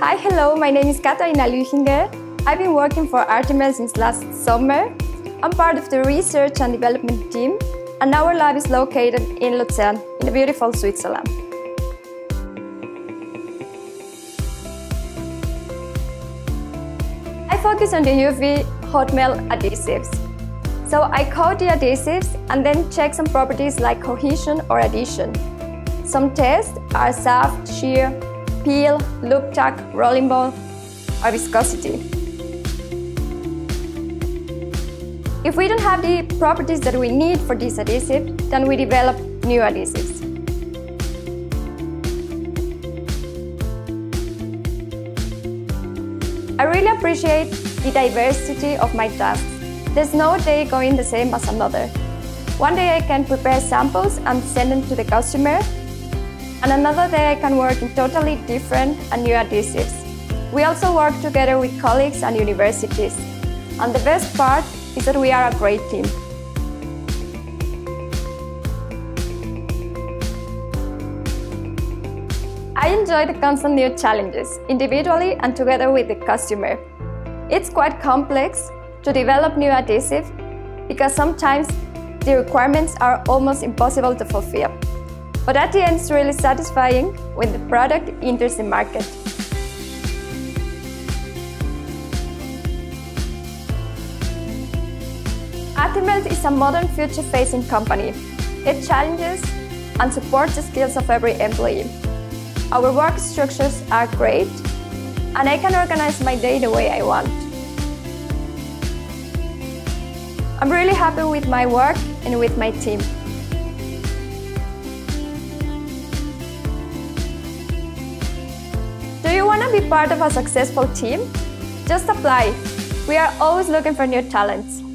Hi, hello, my name is Katharina Lüchinger. I've been working for Artemel since last summer. I'm part of the research and development team, and our lab is located in Lucerne, in the beautiful Switzerland. I focus on the UV hot melt adhesives. So I coat the adhesives and then check some properties like cohesion or adhesion. Some tests are soft, shear, peel, loop tuck, rolling ball, or viscosity. If we don't have the properties that we need for this adhesive, then we develop new adhesives. I really appreciate the diversity of my tasks. There's no day going the same as another. One day I can prepare samples and send them to the customer, and another day I can work in totally different and new adhesives. We also work together with colleagues and universities. And the best part is that we are a great team. I enjoy the constant new challenges, individually and together with the customer. It's quite complex to develop new adhesive because sometimes the requirements are almost impossible to fulfill. But at the end, it's really satisfying when the product enters the market. Artemel is a modern, future-facing company. It challenges and supports the skills of every employee. Our work structures are great, and I can organize my day the way I want. I'm really happy with my work and with my team. Do you want to be part of a successful team? Just apply. We are always looking for new talents.